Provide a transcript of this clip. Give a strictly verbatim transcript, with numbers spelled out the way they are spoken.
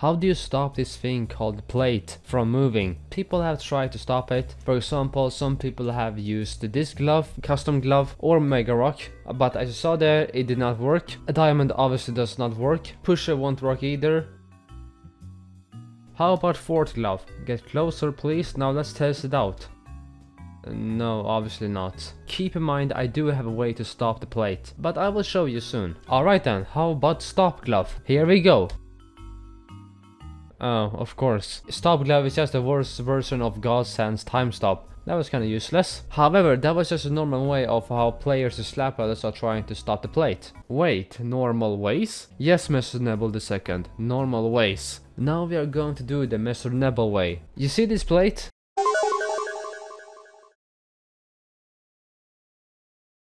How do you stop this thing called plate from moving? People have tried to stop it. For example, some people have used this glove, custom glove, or mega rock, but as you saw there, it did not work. A diamond obviously does not work. Pusher won't work either. How about fourth glove? Get closer please, now let's test it out. No, obviously not. Keep in mind I do have a way to stop the plate, but I will show you soon. Alright then, how about stop glove? Here we go! Oh, of course. Stop glove is just the worst version of God Sand's time stop. That was kinda useless. However, that was just a normal way of how players and slap others are trying to stop the plate. Wait, normal ways? Yes, Mister Neble the second, normal ways. Now we are going to do the MrNeble way. You see this plate?